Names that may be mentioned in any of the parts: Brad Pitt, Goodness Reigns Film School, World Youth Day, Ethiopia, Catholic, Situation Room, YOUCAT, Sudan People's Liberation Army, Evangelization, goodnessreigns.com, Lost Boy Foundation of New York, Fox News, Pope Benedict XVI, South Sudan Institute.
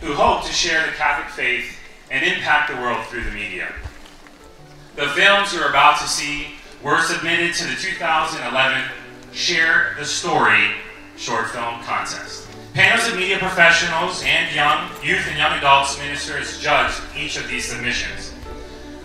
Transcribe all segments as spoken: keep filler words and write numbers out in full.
who hope to share the Catholic faith and impact the world through the media. The films you're about to see were submitted to the two thousand eleven Share the Story short film contest. Panels of media professionals and young youth and young adults ministers judged each of these submissions.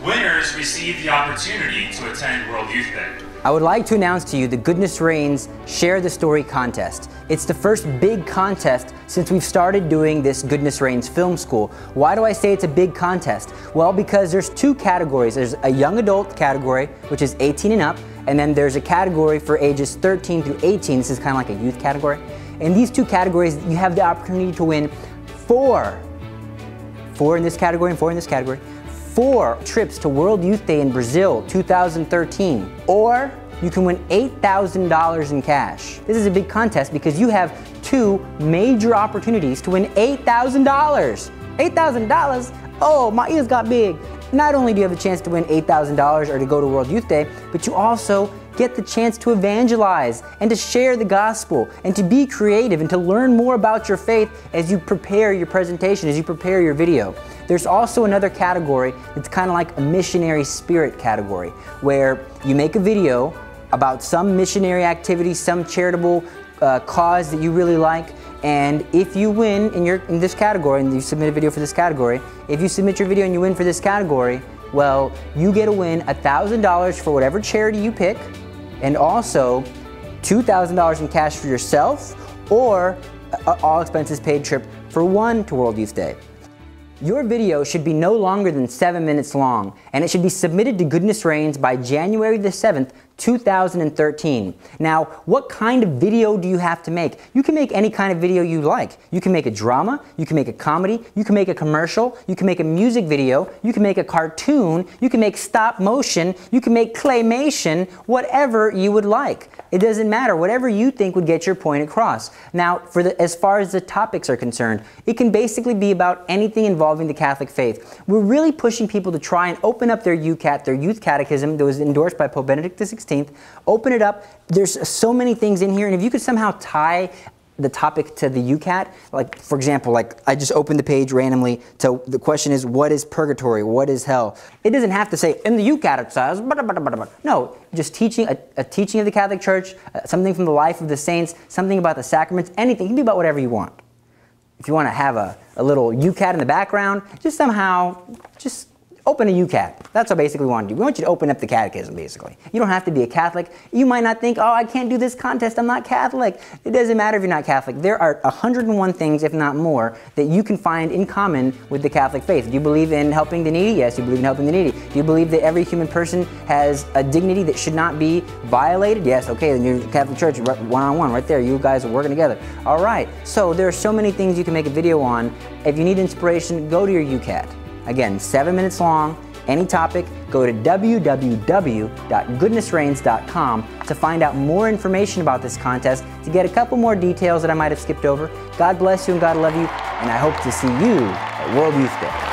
Winners received the opportunity to attend World Youth Day. I would like to announce to you the Goodness Reigns Share the Story contest. It's the first big contest since we've started doing this Goodness Reigns Film School. Why do I say it's a big contest? Well, because there's two categories. There's a young adult category, which is eighteen and up, and then there's a category for ages thirteen through eighteen. This is kind of like a youth category. In these two categories, you have the opportunity to win four, four in this category and four in this category, four trips to World Youth Day in Brazil two thousand thirteen, or you can win eight thousand dollars in cash. This is a big contest because you have two major opportunities to win eight thousand dollars. eight thousand dollars? Oh, my ears got big. Not only do you have the chance to win eight thousand dollars or to go to World Youth Day, but you also get the chance to evangelize and to share the gospel and to be creative and to learn more about your faith as you prepare your presentation, as you prepare your video. There's also another category that's kind of like a missionary spirit category, where you make a video about some missionary activity, some charitable uh, cause that you really like, and if you win in, your, in this category, and you submit a video for this category, if you submit your video and you win for this category, well, you get to win one thousand dollars for whatever charity you pick, and also two thousand dollars in cash for yourself, or an all-expenses-paid trip for one to World Youth Day. Your video should be no longer than seven minutes long, and it should be submitted to Goodness Reigns by January the seventh, two thousand thirteen. Now, what kind of video do you have to make? You can make any kind of video you like. You can make a drama, you can make a comedy, you can make a commercial, you can make a music video, you can make a cartoon, you can make stop motion, you can make claymation, whatever you would like. It doesn't matter, whatever you think would get your point across. Now, for the, as far as the topics are concerned, it can basically be about anything involving the Catholic faith. We're really pushing people to try and open up their YOUCAT, their youth catechism that was endorsed by Pope Benedict the sixteenth. Open it up. There's so many things in here, and if you could somehow tie the topic to the YOUCAT, like for example, like I just opened the page randomly to the question is, what is purgatory? What is hell? It doesn't have to say, in the YOUCAT it says, blah, blah, blah, blah. No, just teaching, a, a teaching of the Catholic Church, uh, something from the life of the saints, something about the sacraments, anything. It can be about whatever you want. If you want to have a, a little YOUCAT in the background, just somehow, just open a YOUCAT. That's what basically we want to do. We want you to open up the catechism, basically. You don't have to be a Catholic. You might not think, oh, I can't do this contest, I'm not Catholic. It doesn't matter if you're not Catholic. There are one hundred and one things, if not more, that you can find in common with the Catholic faith. Do you believe in helping the needy? Yes, you believe in helping the needy. Do you believe that every human person has a dignity that should not be violated? Yes, okay, then you're the Catholic Church, one-on-one, right there. You guys are working together. All right, so there are so many things you can make a video on. If you need inspiration, go to your YOUCAT. Again, seven minutes long, any topic. Go to w w w dot goodness reigns dot com to find out more information about this contest, to get a couple more details that I might have skipped over. God bless you and God love you, and I hope to see you at World Youth Day.